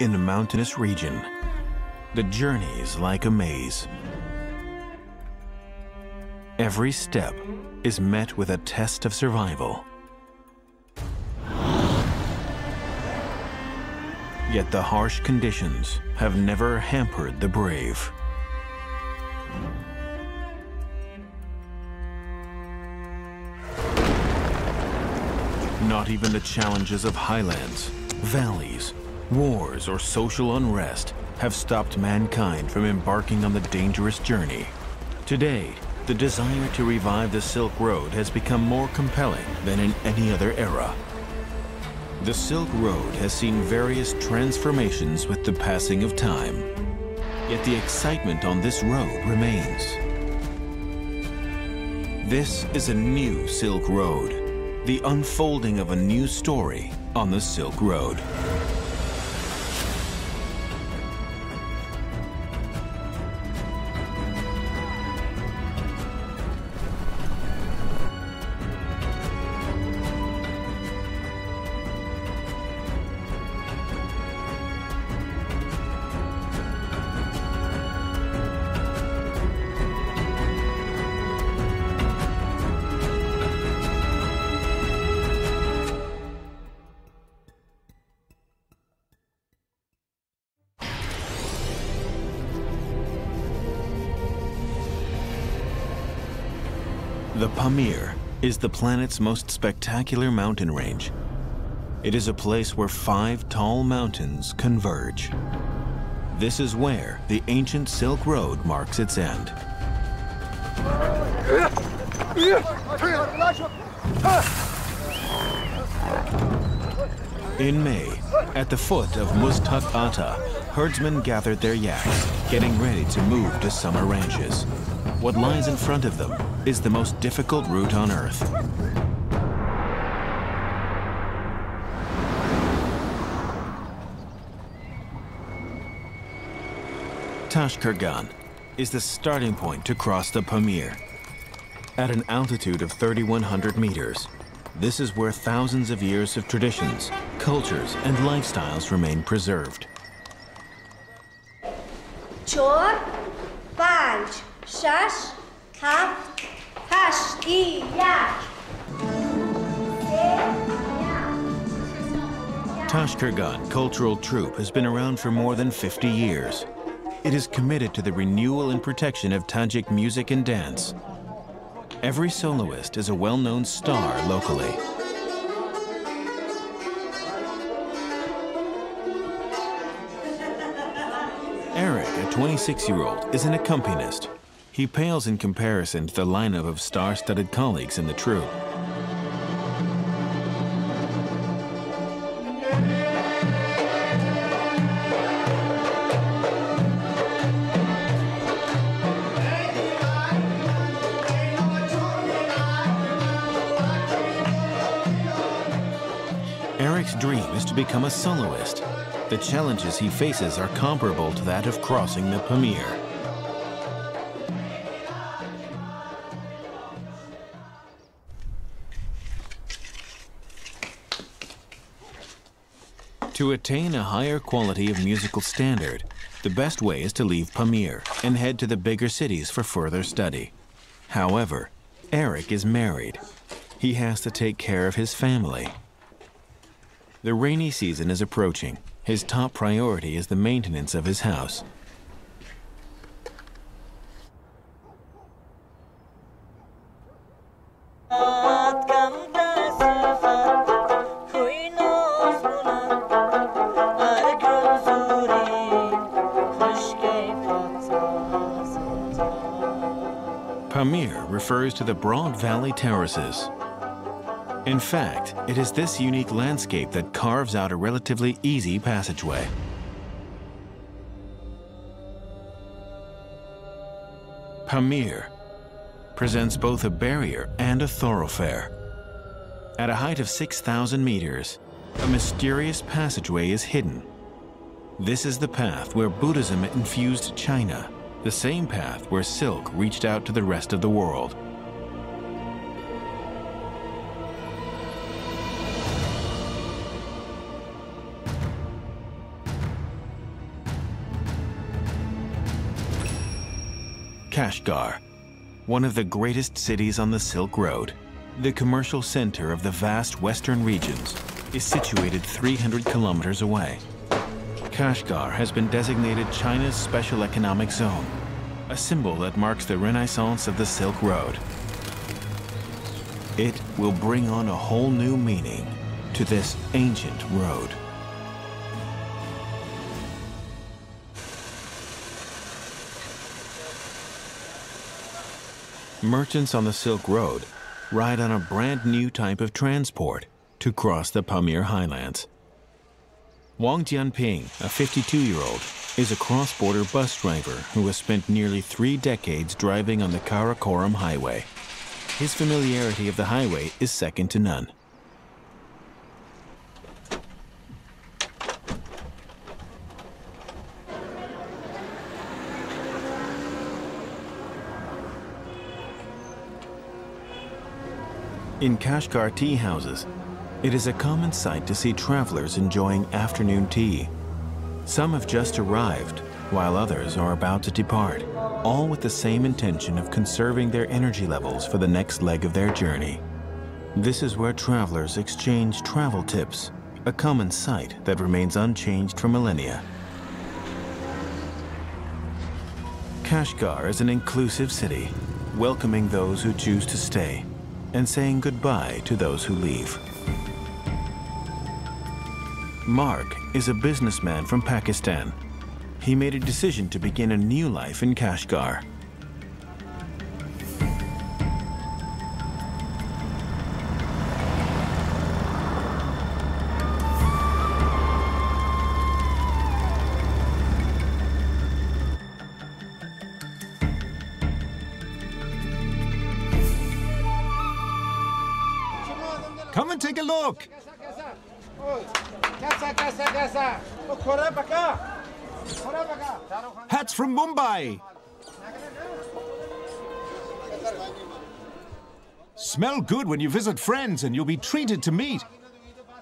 in the mountainous region. The journey is like a maze. Every step is met with a test of survival. Yet the harsh conditions have never hampered the brave. Not even the challenges of highlands, valleys, wars, or social unrest have stopped mankind from embarking on the dangerous journey. Today, the desire to revive the Silk Road has become more compelling than in any other era. The Silk Road has seen various transformations with the passing of time. Yet the excitement on this road remains. This is a new Silk Road, the unfolding of a new story on the Silk Road. The Pamir is the planet's most spectacular mountain range. It is a place where 5 tall mountains converge. This is where the ancient Silk Road marks its end. In May, at the foot of Muztagata, herdsmen gathered their yaks, getting ready to move to summer ranches. What lies in front of them is the most difficult route on Earth. Tashkurgan is the starting point to cross the Pamir. At an altitude of 3,100 meters, this is where thousands of years of traditions, cultures, and lifestyles remain preserved. Four, five, six, Tashkurgan Cultural Troupe has been around for more than 50 years. It is committed to the renewal and protection of Tajik music and dance. Every soloist is a well-known star locally. Eric, a 26-year-old, is an accompanist. He pales in comparison to the lineup of star-studded colleagues in the troupe. Eric's dream is to become a soloist. The challenges he faces are comparable to that of crossing the Pamir. To attain a higher quality of musical standard, the best way is to leave Pamir and head to the bigger cities for further study. However, Eric is married. He has to take care of his family. The rainy season is approaching. His top priority is the maintenance of his house. Pamir refers to the broad valley terraces. In fact, it is this unique landscape that carves out a relatively easy passageway. Pamir presents both a barrier and a thoroughfare. At a height of 6,000 meters, a mysterious passageway is hidden. This is the path where Buddhism infused China, the same path where silk reached out to the rest of the world. Kashgar, one of the greatest cities on the Silk Road, the commercial center of the vast western regions, is situated 300 kilometers away. Kashgar has been designated China's Special Economic Zone, a symbol that marks the renaissance of the Silk Road. It will bring on a whole new meaning to this ancient road. Merchants on the Silk Road ride on a brand new type of transport to cross the Pamir highlands. Wang Jianping, a 52-year-old, is a cross-border bus driver who has spent nearly 3 decades driving on the Karakoram Highway. His familiarity of the highway is second to none. In Kashgar tea houses, it is a common sight to see travelers enjoying afternoon tea. Some have just arrived, while others are about to depart, all with the same intention of conserving their energy levels for the next leg of their journey. This is where travelers exchange travel tips, a common sight that remains unchanged for millennia. Kashgar is an inclusive city, welcoming those who choose to stay and saying goodbye to those who leave. Mark is a businessman from Pakistan. He made a decision to begin a new life in Kashgar. Come and take a look. Hats from Mumbai. Smell good when you visit friends and you'll be treated to meat.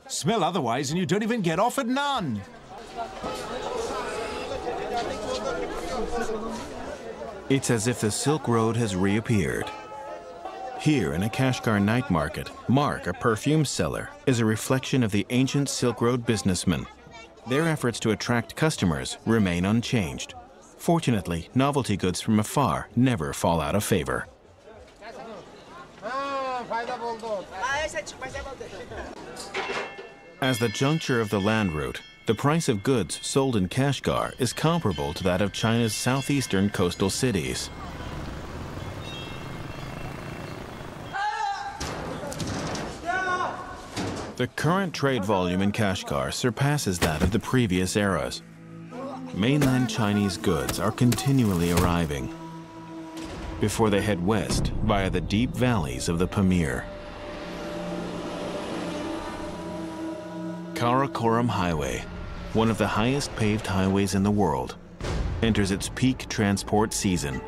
Smell otherwise and you don't even get offered none. It's as if the Silk Road has reappeared. Here in a Kashgar night market, Mark, a perfume seller, is a reflection of the ancient Silk Road businessmen. Their efforts to attract customers remain unchanged. Fortunately, novelty goods from afar never fall out of favor. As the juncture of the land route, the price of goods sold in Kashgar is comparable to that of China's southeastern coastal cities. The current trade volume in Kashgar surpasses that of the previous eras. Mainland Chinese goods are continually arriving before they head west via the deep valleys of the Pamir. Karakoram Highway, one of the highest paved highways in the world, enters its peak transport season.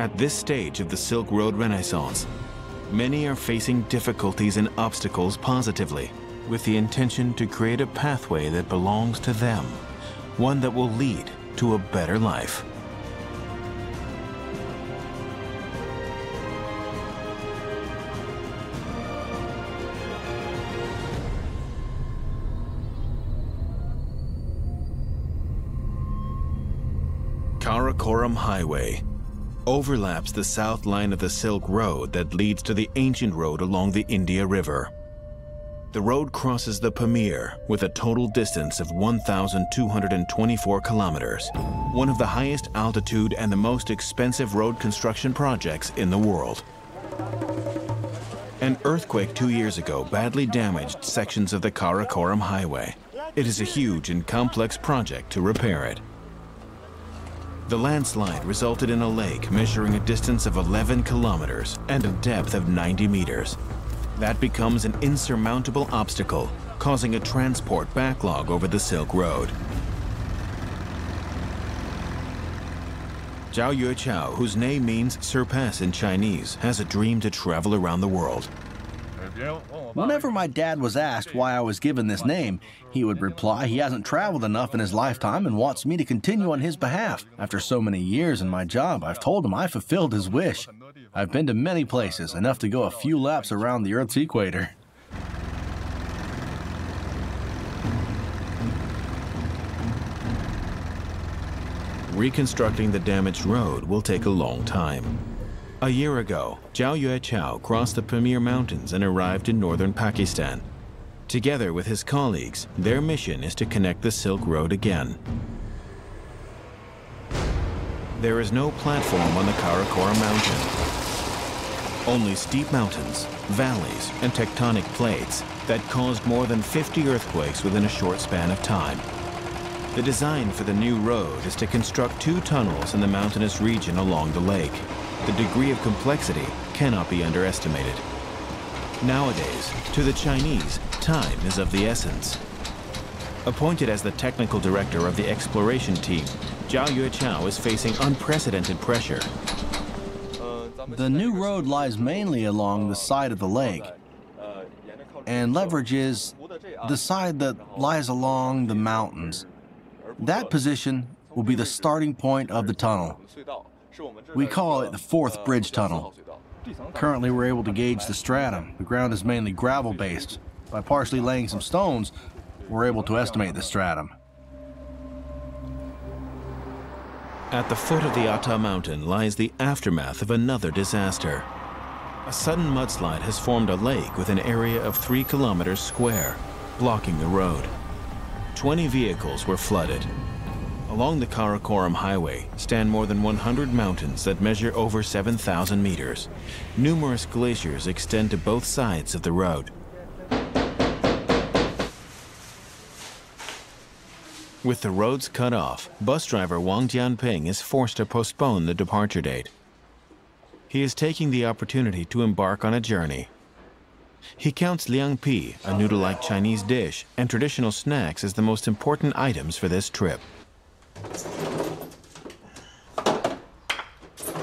At this stage of the Silk Road Renaissance, many are facing difficulties and obstacles positively, with the intention to create a pathway that belongs to them, one that will lead to a better life. Karakoram Highway overlaps the south line of the Silk Road that leads to the ancient road along the India River. The road crosses the Pamir with a total distance of 1,224 kilometers, one of the highest altitude and the most expensive road construction projects in the world. An earthquake 2 years ago badly damaged sections of the Karakoram Highway. It is a huge and complex project to repair it. The landslide resulted in a lake measuring a distance of 11 kilometers and a depth of 90 meters. That becomes an insurmountable obstacle, causing a transport backlog over the Silk Road. Zhao Yueqiao, whose name means surpass in Chinese, has a dream to travel around the world. Whenever my dad was asked why I was given this name, he would reply he hasn't traveled enough in his lifetime and wants me to continue on his behalf. After so many years in my job, I've told him I fulfilled his wish. I've been to many places, enough to go a few laps around the Earth's equator. Reconstructing the damaged road will take a long time. A year ago, Zhao Yueqiao crossed the Pamir Mountains and arrived in northern Pakistan. Together with his colleagues, their mission is to connect the Silk Road again. There is no platform on the Karakoram Mountain. Only steep mountains, valleys, and tectonic plates that caused more than 50 earthquakes within a short span of time. The design for the new road is to construct 2 tunnels in the mountainous region along the lake. The degree of complexity cannot be underestimated. Nowadays, to the Chinese, time is of the essence. Appointed as the technical director of the exploration team, Zhao Yueqiao is facing unprecedented pressure. The new road lies mainly along the side of the lake and leverages the side that lies along the mountains. That position will be the starting point of the tunnel. We call it the 4th bridge tunnel. Currently, we're able to gauge the stratum. The ground is mainly gravel-based. By partially laying some stones, we're able to estimate the stratum. At the foot of the Ata Mountain lies the aftermath of another disaster. A sudden mudslide has formed a lake with an area of 3 kilometers square, blocking the road. 20 vehicles were flooded. Along the Karakoram Highway stand more than 100 mountains that measure over 7,000 meters. Numerous glaciers extend to both sides of the road. With the roads cut off, bus driver Wang Jianping is forced to postpone the departure date. He is taking the opportunity to embark on a journey. He counts Liangpi, a noodle-like Chinese dish, and traditional snacks as the most important items for this trip.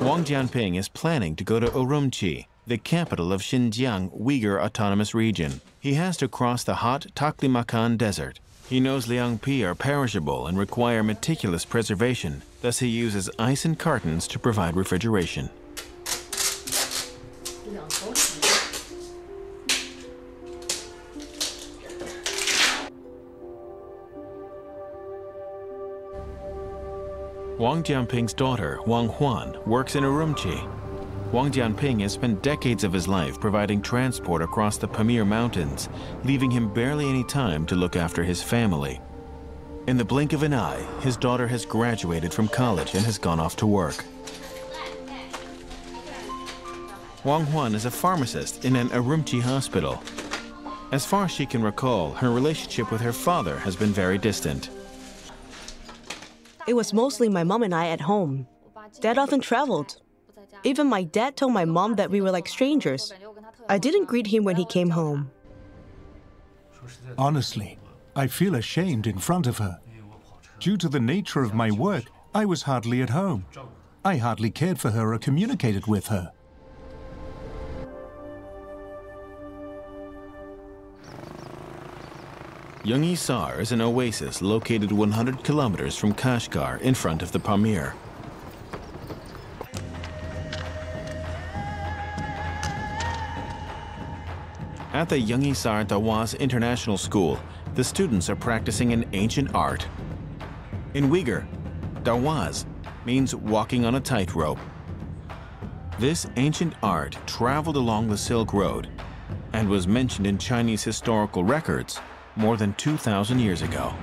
Wang Jianping is planning to go to Urumqi, the capital of Xinjiang Uyghur Autonomous Region. He has to cross the hot Taklimakan Desert. He knows Liangpi are perishable and require meticulous preservation, thus he uses ice and cartons to provide refrigeration. Wang Jianping's daughter, Wang Huan, works in Urumqi. Wang Jianping has spent decades of his life providing transport across the Pamir Mountains, leaving him barely any time to look after his family. In the blink of an eye, his daughter has graduated from college and has gone off to work. Wang Huan is a pharmacist in an Urumqi hospital. As far as she can recall, her relationship with her father has been very distant. It was mostly my mom and I at home. Dad often traveled. Even my dad told my mom that we were like strangers. I didn't greet him when he came home. Honestly, I feel ashamed in front of her. Due to the nature of my work, I was hardly at home. I hardly cared for her or communicated with her. Yengisar is an oasis located 100 kilometers from Kashgar in front of the Pamir. At the Yengisar Dawaz International School, the students are practicing an ancient art. In Uyghur, Dawaz means walking on a tightrope. This ancient art traveled along the Silk Road and was mentioned in Chinese historical records more than 2,000 years ago.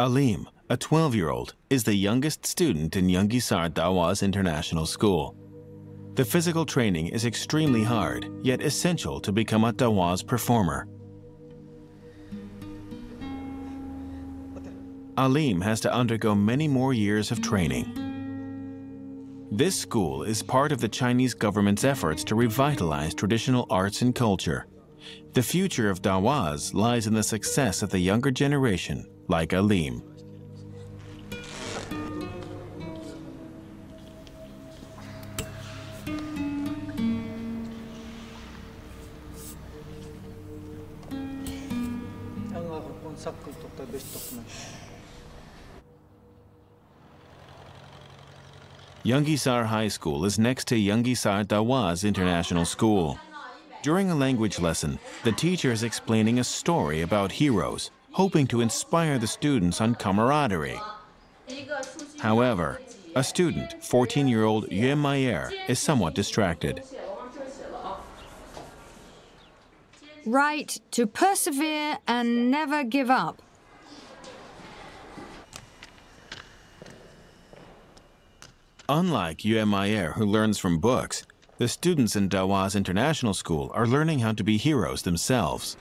Alim, a 12-year-old, is the youngest student in Yengisar Dawaz International School. The physical training is extremely hard, yet essential to become a Dawaz performer. Alim has to undergo many more years of training. This school is part of the Chinese government's efforts to revitalize traditional arts and culture. The future of Dawaz lies in the success of the younger generation, like Alim. Yengisar High School is next to Yengisar Dawaz International School. During a language lesson, the teacher is explaining a story about heroes, hoping to inspire the students on camaraderie. However, a student, 14-year-old Yümäyir, is somewhat distracted. Right to persevere and never give up. Unlike Yümäyir, who learns from books, the students in Dawaz International School are learning how to be heroes themselves.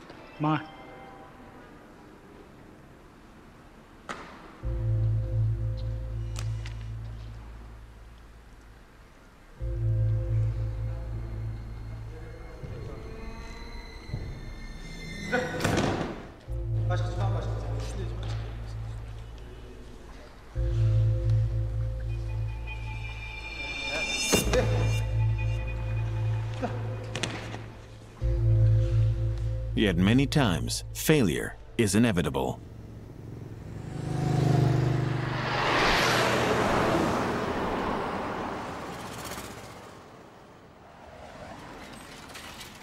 Yet many times, failure is inevitable.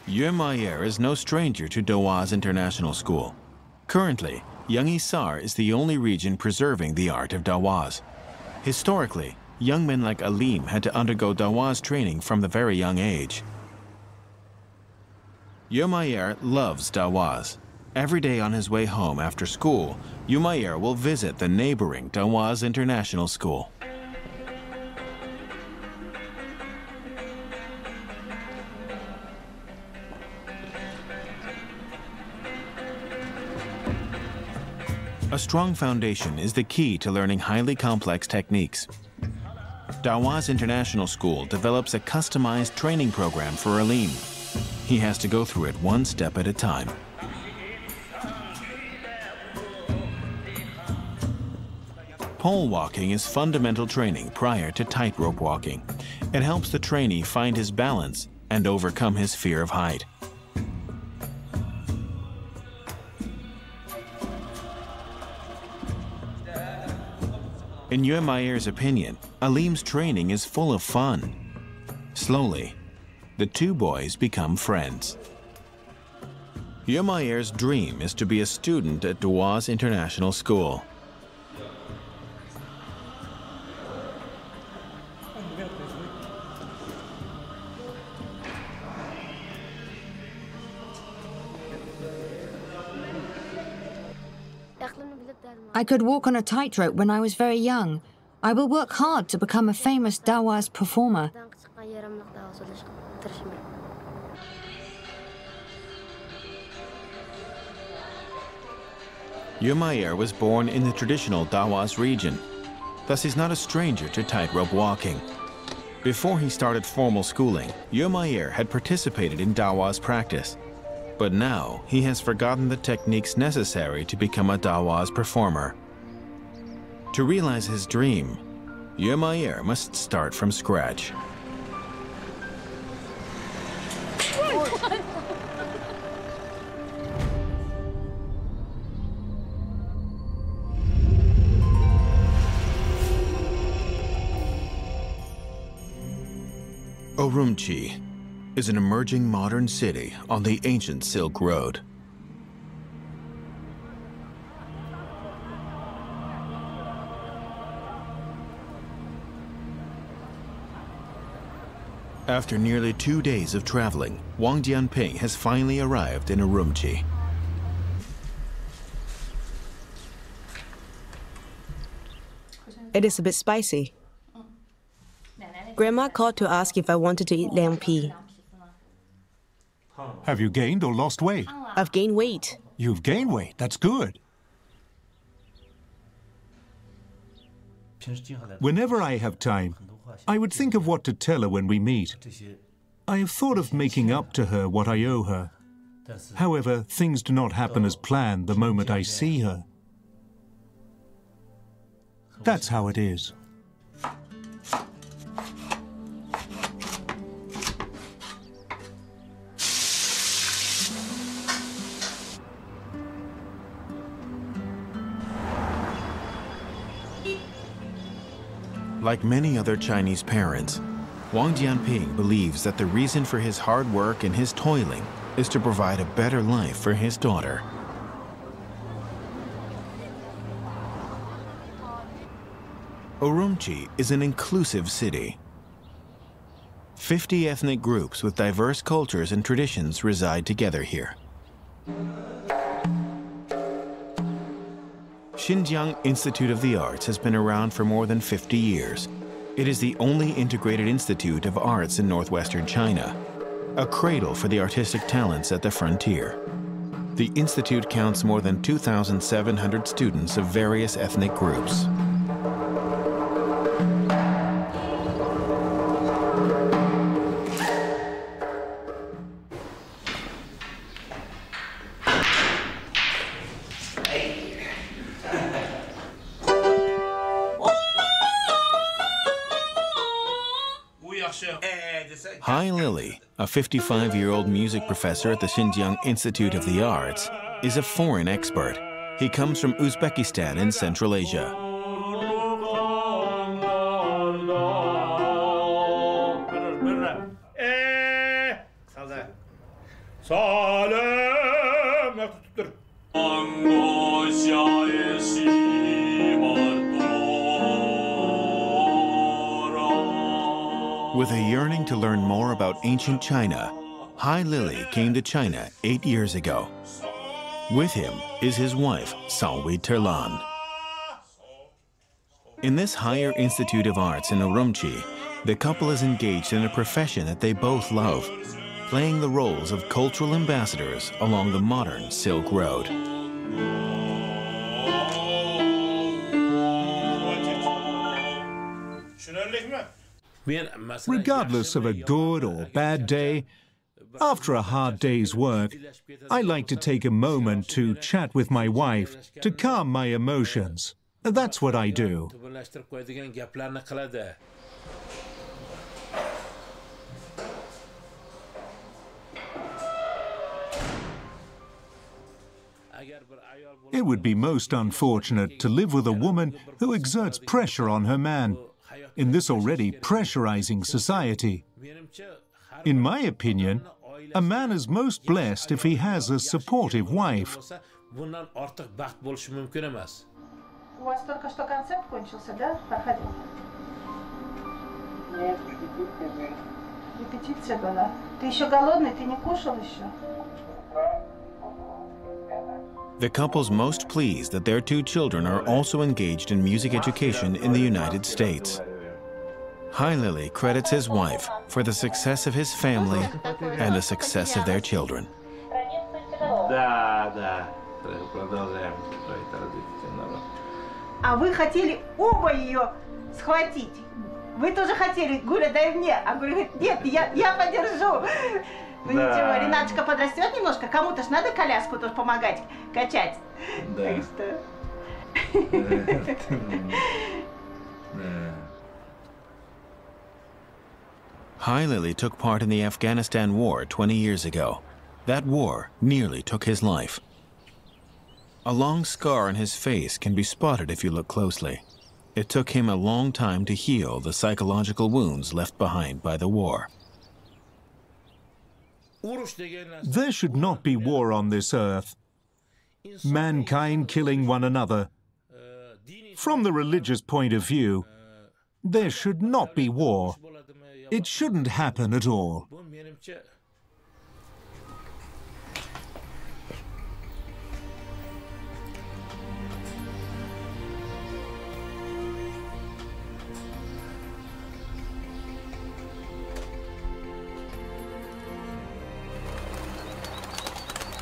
Yümäyir is no stranger to Dawaz International School. Currently, Yengisar is the only region preserving the art of Dawaz. Historically, young men like Alim had to undergo Dawaz training from the very young age. Yümäyir loves Dawaz. Every day on his way home after school, Yümäyir will visit the neighboring Dawaz International School. A strong foundation is the key to learning highly complex techniques. Dawaz International School develops a customized training program for Alim. He has to go through it one step at a time. Pole walking is fundamental training prior to tightrope walking. It helps the trainee find his balance and overcome his fear of height. In Yümäyir's opinion, Alim's training is full of fun. Slowly, the two boys become friends. Yümäyir's dream is to be a student at Dawaz International School. I could walk on a tightrope when I was very young. I will work hard to become a famous Dawaz performer. Yümäyir was born in the traditional Dawaz region. Thus, he's not a stranger to tightrope walking. Before he started formal schooling, Yümäyir had participated in Dawaz practice. But now, he has forgotten the techniques necessary to become a Dawaz performer. To realize his dream, Yümäyir must start from scratch. Urumqi is an emerging modern city on the ancient Silk Road. After nearly 2 days of traveling, Wang Jianping has finally arrived in Urumqi. It is a bit spicy. Grandma called to ask if I wanted to eat Liangpi. Have you gained or lost weight? I've gained weight. You've gained weight. That's good. Whenever I have time, I would think of what to tell her when we meet. I have thought of making up to her what I owe her. However, things do not happen as planned the moment I see her. That's how it is. Like many other Chinese parents, Wang Jianping believes that the reason for his hard work and his toiling is to provide a better life for his daughter. Urumqi is an inclusive city. 50 ethnic groups with diverse cultures and traditions reside together here. Xinjiang Institute of the Arts has been around for more than 50 years. It is the only integrated institute of arts in northwestern China, a cradle for the artistic talents at the frontier. The institute counts more than 2,700 students of various ethnic groups. Hai Lili, a 55-year-old music professor at the Xinjiang Institute of the Arts, is a foreign expert. He comes from Uzbekistan in Central Asia. With a yearning to learn more about ancient China, Hai Lili came to China 8 years ago. With him is his wife, Salwi Terlan. In this higher institute of arts in Urumqi, the couple is engaged in a profession that they both love, playing the roles of cultural ambassadors along the modern Silk Road. Regardless of a good or bad day, after a hard day's work, I like to take a moment to chat with my wife to calm my emotions. That's what I do. It would be most unfortunate to live with a woman who exerts pressure on her man in this already pressurizing society. In my opinion, a man is most blessed if he has a supportive wife. The couple's most pleased that their two children are also engaged in music education in the United States. Hai Lili credits his wife for the success of his family and the success of their children. Hai Lili took part in the Afghanistan war 20 years ago. That war nearly took his life. A long scar on his face can be spotted if you look closely. It took him a long time to heal the psychological wounds left behind by the war. There should not be war on this earth. Mankind killing one another. From the religious point of view, there should not be war. It shouldn't happen at all.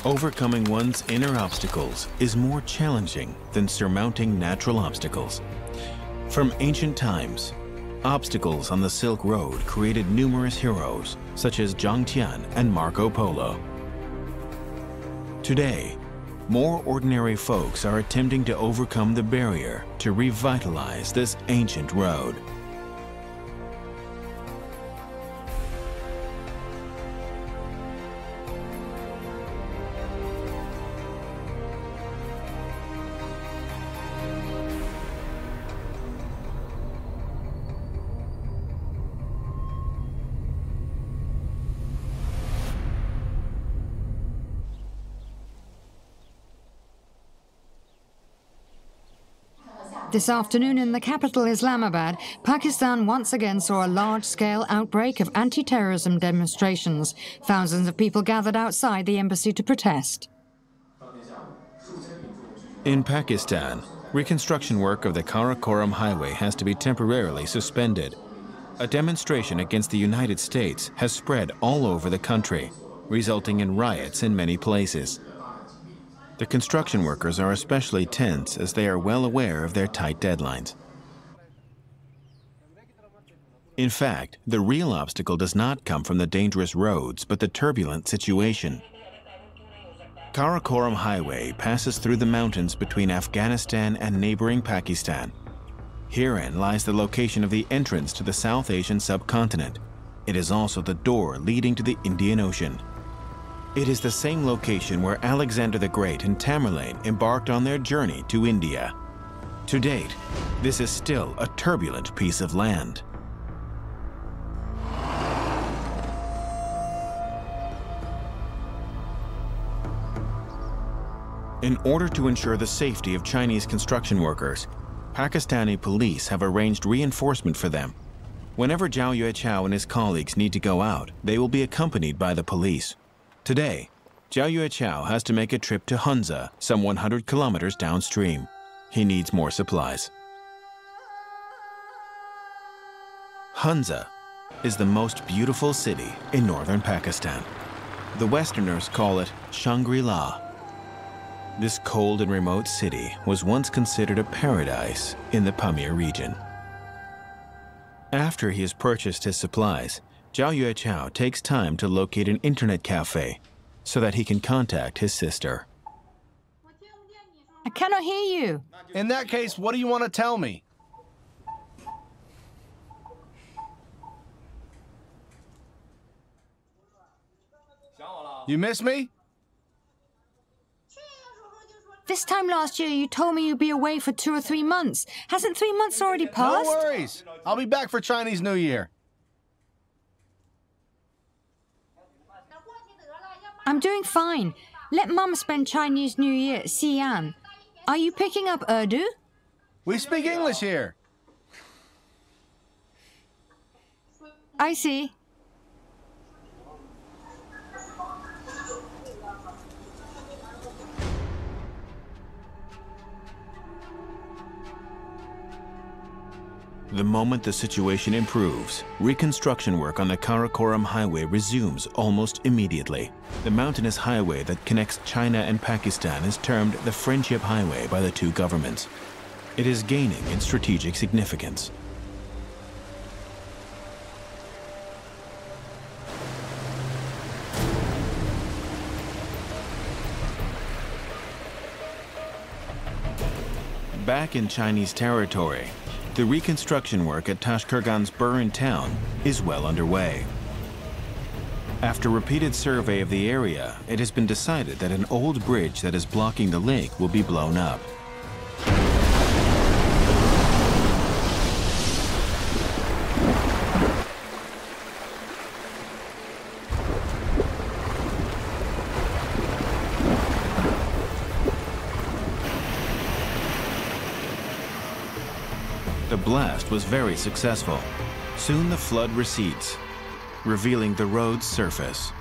Overcoming one's inner obstacles is more challenging than surmounting natural obstacles. From ancient times, obstacles on the Silk Road created numerous heroes, such as Zhang Qian and Marco Polo. Today, more ordinary folks are attempting to overcome the barrier to revitalize this ancient road. This afternoon in the capital Islamabad, Pakistan once again saw a large-scale outbreak of anti-terrorism demonstrations. Thousands of people gathered outside the embassy to protest. In Pakistan, reconstruction work of the Karakoram Highway has to be temporarily suspended. A demonstration against the United States has spread all over the country, resulting in riots in many places. The construction workers are especially tense as they are well aware of their tight deadlines. In fact, the real obstacle does not come from the dangerous roads, but the turbulent situation. Karakoram Highway passes through the mountains between Afghanistan and neighboring Pakistan. Herein lies the location of the entrance to the South Asian subcontinent. It is also the door leading to the Indian Ocean. It is the same location where Alexander the Great and Tamerlane embarked on their journey to India. To date, this is still a turbulent piece of land. In order to ensure the safety of Chinese construction workers, Pakistani police have arranged reinforcement for them. Whenever Zhao Yueqiao and his colleagues need to go out, they will be accompanied by the police. Today, Zhao Yueqiao has to make a trip to Hunza, some 100 kilometers downstream. He needs more supplies. Hunza is the most beautiful city in northern Pakistan. The Westerners call it Shangri-La. This cold and remote city was once considered a paradise in the Pamir region. After he has purchased his supplies, Zhao Yueqiao takes time to locate an internet cafe so that he can contact his sister. I cannot hear you. In that case, what do you want to tell me? You miss me? This time last year, you told me you'd be away for 2 or 3 months. Hasn't 3 months already passed? No worries. I'll be back for Chinese New Year. I'm doing fine. Let Mum spend Chinese New Year at Xi'an. Are you picking up Urdu? We speak English here. I see. The moment the situation improves, reconstruction work on the Karakoram Highway resumes almost immediately. The mountainous highway that connects China and Pakistan is termed the Friendship Highway by the two governments. It is gaining in strategic significance. Back in Chinese territory, the reconstruction work at Tashkurgan's Burin town is well underway. After repeated survey of the area, it has been decided that an old bridge that is blocking the lake will be blown up. The blast was very successful. Soon the flood recedes, revealing the road's surface.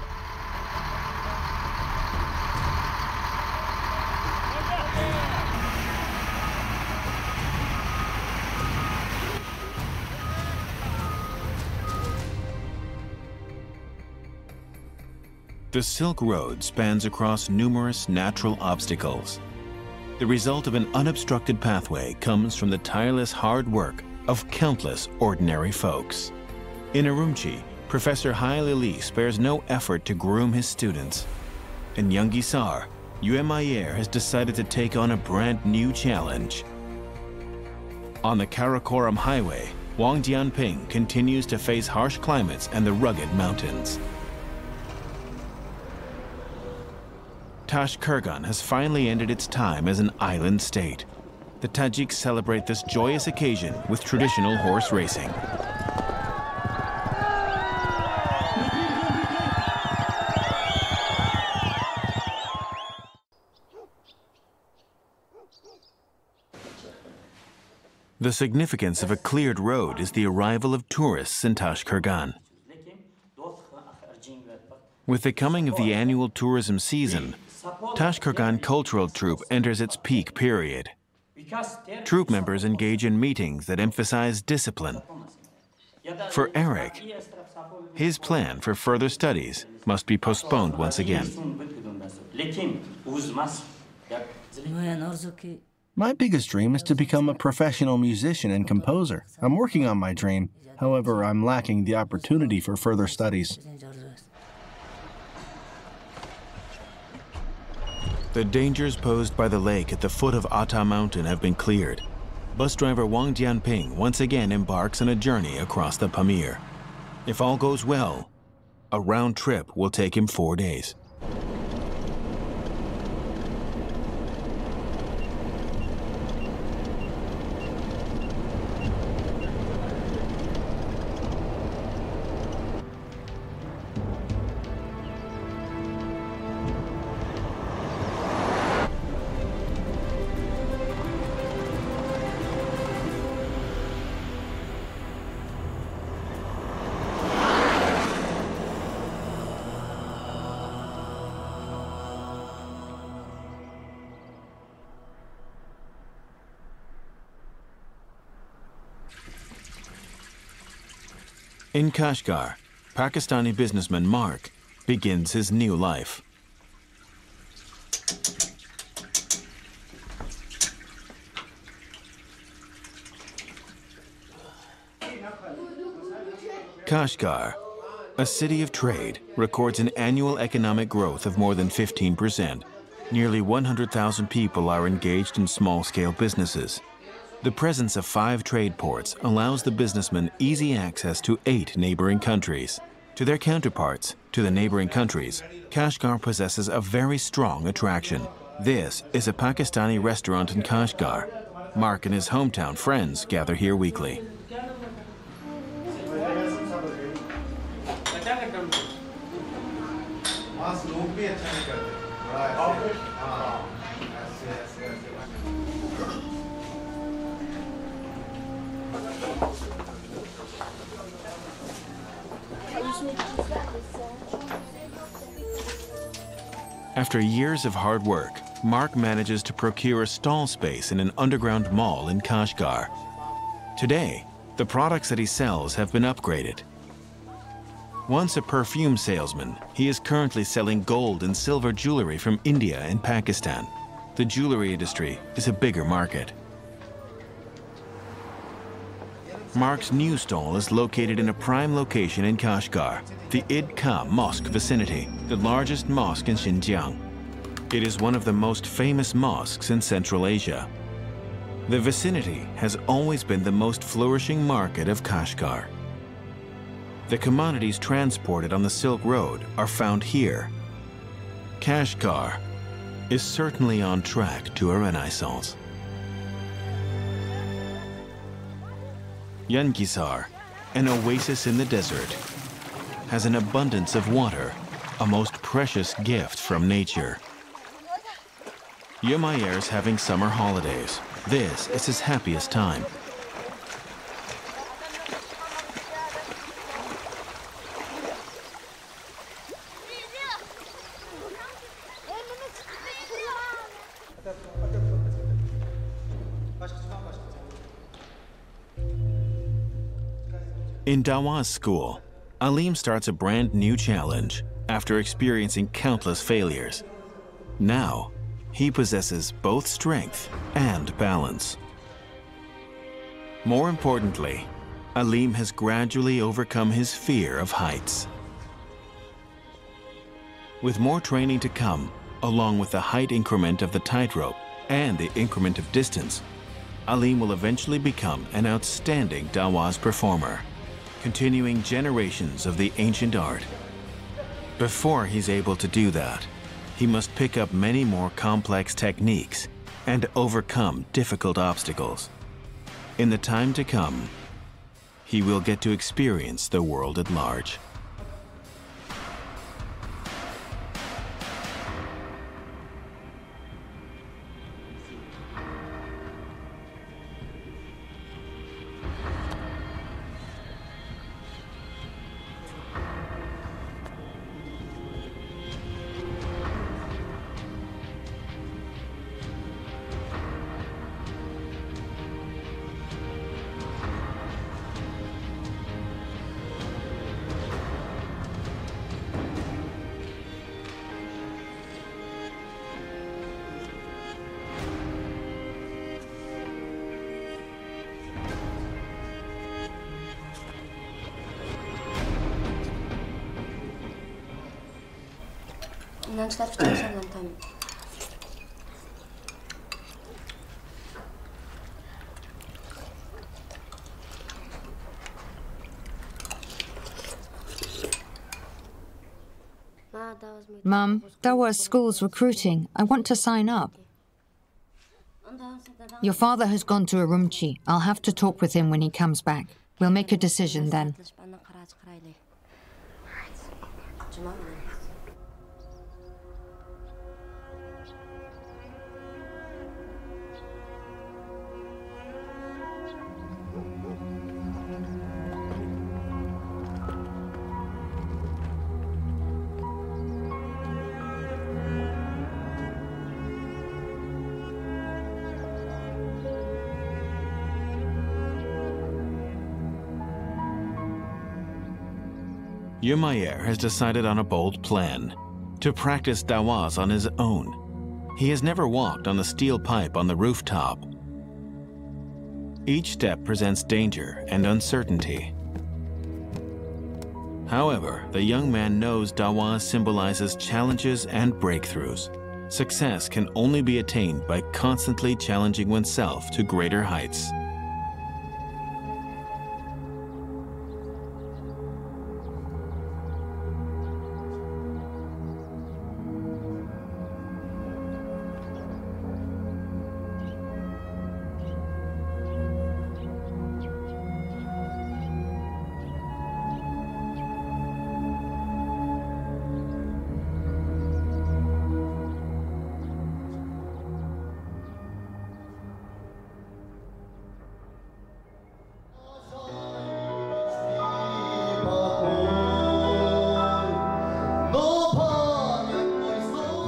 The Silk Road spans across numerous natural obstacles. The result of an unobstructed pathway comes from the tireless hard work of countless ordinary folks. In Urumqi, Professor Hai Lili spares no effort to groom his students. In Yengisar, Yümäyir has decided to take on a brand new challenge. On the Karakoram Highway, Wang Jianping continues to face harsh climates and the rugged mountains. Tashkurgan has finally ended its time as an island state. The Tajiks celebrate this joyous occasion with traditional horse racing. The significance of a cleared road is the arrival of tourists in Tashkurgan. With the coming of the annual tourism season, Tashkurgan Cultural Troupe enters its peak period. Troupe members engage in meetings that emphasize discipline. For Eric, his plan for further studies must be postponed once again. My biggest dream is to become a professional musician and composer. I'm working on my dream. However, I'm lacking the opportunity for further studies. The dangers posed by the lake at the foot of Ata Mountain have been cleared. Bus driver Wang Jianping once again embarks on a journey across the Pamir. If all goes well, a round trip will take him 4 days. In Kashgar, Pakistani businessman Mark begins his new life. Kashgar, a city of trade, records an annual economic growth of more than 15%. Nearly 100,000 people are engaged in small-scale businesses. The presence of 5 trade ports allows the businessmen easy access to 8 neighboring countries. To their counterparts, to the neighboring countries, Kashgar possesses a very strong attraction. This is a Pakistani restaurant in Kashgar. Mark and his hometown friends gather here weekly. After years of hard work, Mark manages to procure a stall space in an underground mall in Kashgar. Today, the products that he sells have been upgraded. Once a perfume salesman, he is currently selling gold and silver jewelry from India and Pakistan. The jewelry industry is a bigger market. Mark's new stall is located in a prime location in Kashgar, the Id Ka Mosque vicinity, the largest mosque in Xinjiang. It is one of the most famous mosques in Central Asia. The vicinity has always been the most flourishing market of Kashgar. The commodities transported on the Silk Road are found here. Kashgar is certainly on track to a renaissance. Yengisar, an oasis in the desert, has an abundance of water, a most precious gift from nature. Yümäyir is having summer holidays. This is his happiest time. In Dawaz school, Alim starts a brand new challenge after experiencing countless failures. Now, he possesses both strength and balance. More importantly, Alim has gradually overcome his fear of heights. With more training to come, along with the height increment of the tightrope and the increment of distance, Alim will eventually become an outstanding Dawaz performer, continuing generations of the ancient art. Before he's able to do that, he must pick up many more complex techniques and overcome difficult obstacles. In the time to come, he will get to experience the world at large. Mum, Dawaz school's recruiting. I want to sign up. Your father has gone to Urumqi. I'll have to talk with him when he comes back. We'll make a decision then. Yümäyir has decided on a bold plan, to practice Dawaz on his own. He has never walked on the steel pipe on the rooftop. Each step presents danger and uncertainty. However, the young man knows Dawaz symbolizes challenges and breakthroughs. Success can only be attained by constantly challenging oneself to greater heights.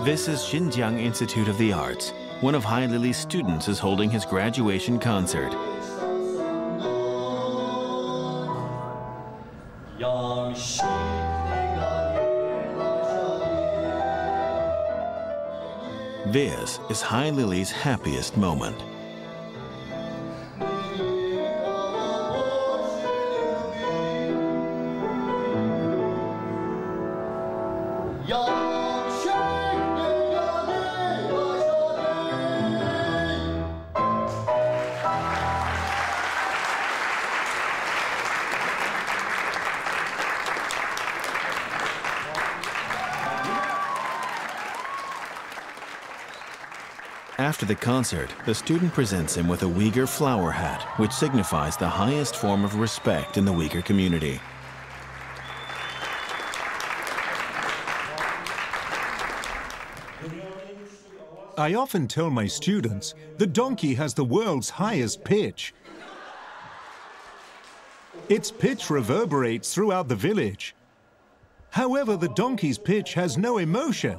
This is Xinjiang Institute of the Arts. One of Hai Lili's students is holding his graduation concert. This is Hai Lili's happiest moment. After the concert, the student presents him with a Uyghur flower hat, which signifies the highest form of respect in the Uyghur community. I often tell my students, the donkey has the world's highest pitch. Its pitch reverberates throughout the village. However, the donkey's pitch has no emotion.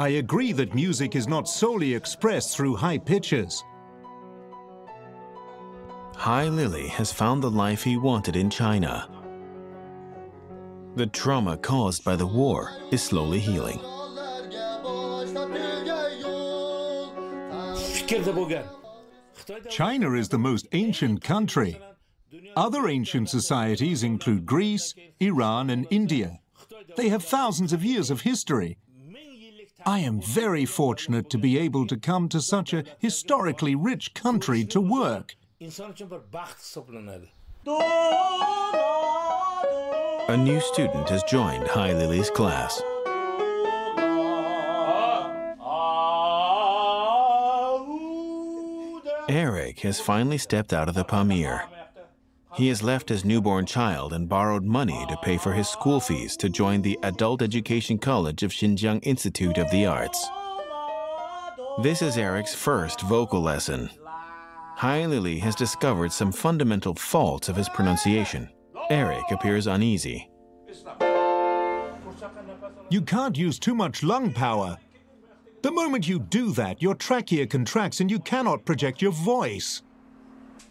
I agree that music is not solely expressed through high pitches. Hai Lili has found the life he wanted in China. The trauma caused by the war is slowly healing. China is the most ancient country. Other ancient societies include Greece, Iran, and India. They have thousands of years of history. I am very fortunate to be able to come to such a historically rich country to work. A new student has joined Hai Lili's class. Eric has finally stepped out of the Pamir. He has left his newborn child and borrowed money to pay for his school fees to join the Adult Education College of Xinjiang Institute of the Arts. This is Eric's first vocal lesson. Hai Lili has discovered some fundamental faults of his pronunciation. Eric appears uneasy. You can't use too much lung power. The moment you do that, your trachea contracts and you cannot project your voice.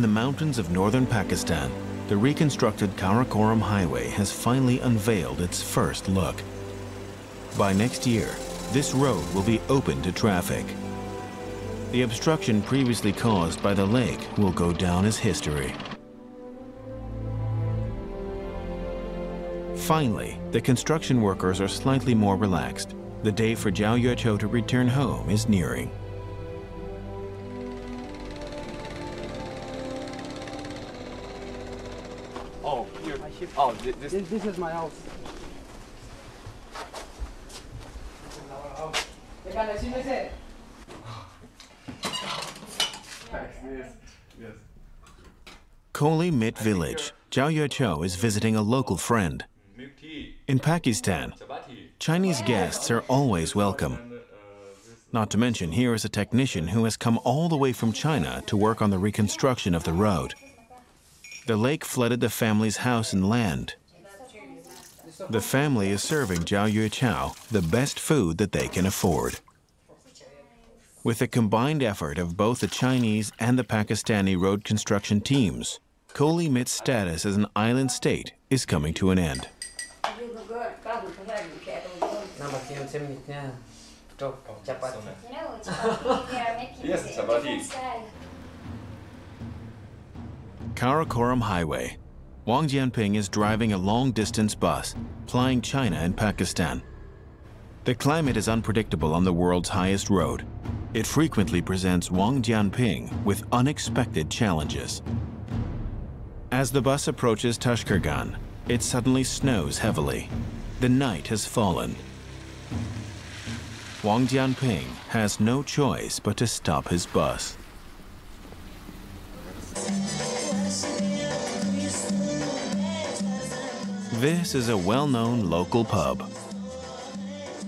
the mountains of northern Pakistan, the reconstructed Karakoram Highway has finally unveiled its first look. By next year, this road will be open to traffic. The obstruction previously caused by the lake will go down as history. Finally, the construction workers are slightly more relaxed. The day for Zhao Yueqiao to return home is nearing. Oh, this is my house. This is our house. Yes. Kohli Mitt village, Zhao Yueqiao is visiting a local friend. In Pakistan, Chinese guests are always welcome. Not to mention, here is a technician who has come all the way from China to work on the reconstruction of the road. The lake flooded the family's house and land. The family is serving Zhao Yueqiao the best food that they can afford. With the combined effort of both the Chinese and the Pakistani road construction teams, Kohli Mitt's status as an island state is coming to an end. Karakoram Highway. Wang Jianping is driving a long-distance bus, plying China and Pakistan. The climate is unpredictable on the world's highest road. It frequently presents Wang Jianping with unexpected challenges. As the bus approaches Tashkurgan, it suddenly snows heavily. The night has fallen. Wang Jianping has no choice but to stop his bus. This is a well-known local pub.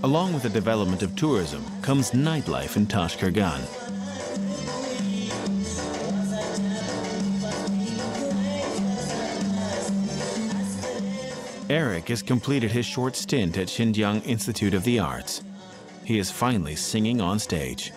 Along with the development of tourism comes nightlife in Tashkurgan. Eric has completed his short stint at Xinjiang Institute of the Arts. He is finally singing on stage.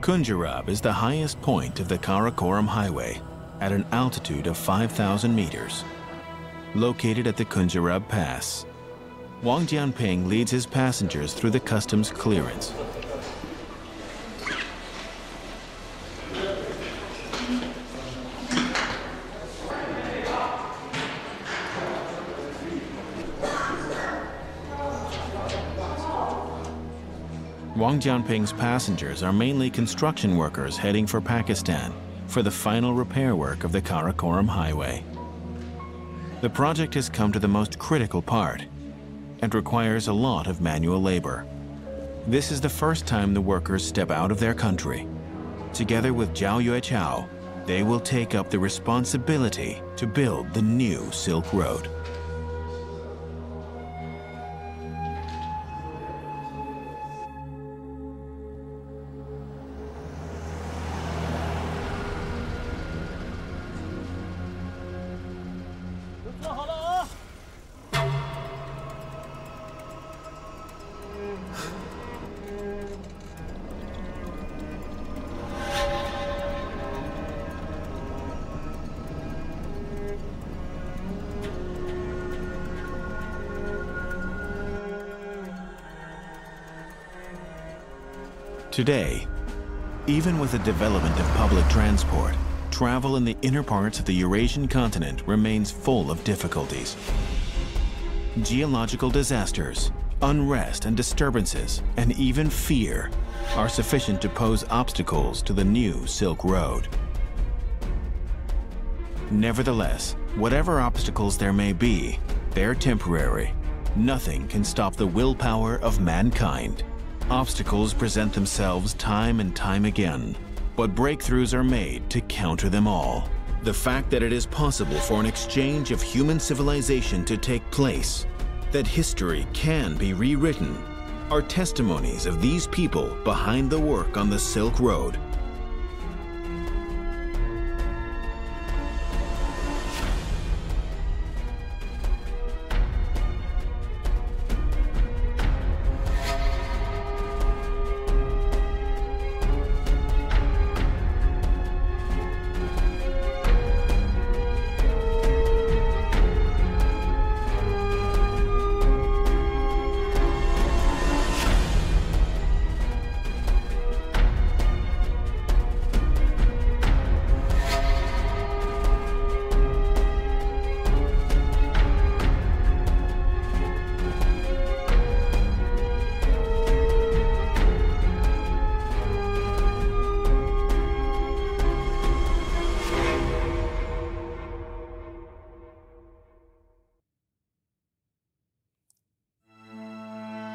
Kunjerab is the highest point of the Karakoram Highway at an altitude of 5,000 meters, located at the Kunjerab Pass. Wang Jianping leads his passengers through the customs clearance. Wang Jianping's passengers are mainly construction workers heading for Pakistan for the final repair work of the Karakoram Highway. the project has come to the most critical part and requires a lot of manual labor. This is the first time the workers step out of their country. Together with Zhao Yueqiao, they will take up the responsibility to build the new Silk Road. Today, even with the development of public transport, travel in the inner parts of the Eurasian continent remains full of difficulties. Geological disasters, unrest and disturbances, and even fear are sufficient to pose obstacles to the new Silk Road. Nevertheless, whatever obstacles there may be, they're temporary. Nothing can stop the willpower of mankind. Obstacles present themselves time and time again, but breakthroughs are made to counter them all. The fact that it is possible for an exchange of human civilization to take place, that history can be rewritten, are testimonies of these people behind the work on the Silk Road.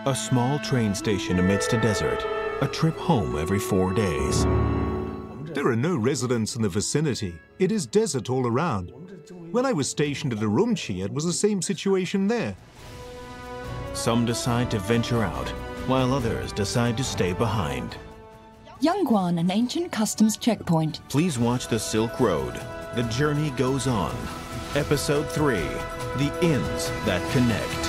A small train station amidst a desert, a trip home every 4 days. There are no residents in the vicinity. It is desert all around. When I was stationed at Urumqi, it was the same situation there. Some decide to venture out, while others decide to stay behind. Yangguan, an ancient customs checkpoint. Please watch the Silk Road. The journey goes on. Episode 3, The Inns That Connect.